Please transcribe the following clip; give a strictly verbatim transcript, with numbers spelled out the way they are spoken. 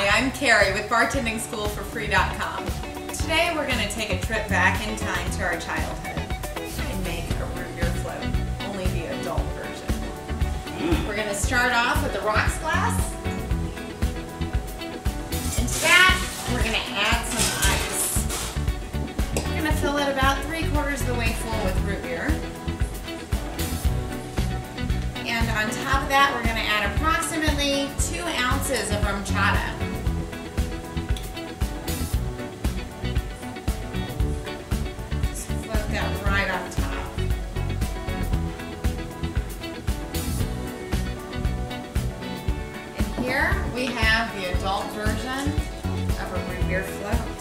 Hi, I'm Carrie with bartending school for free dot com. Today we're going to take a trip back in time to our childhood and make a root beer float, only the adult version. We're going to start off with the rocks glass. Into that, we're going to add some ice. We're going to fill it about three quarters of the way full with root beer. And on top of that, we're going to add approximately two ounces of rum chata. Just float that right on top. And here we have the adult version of a root beer float.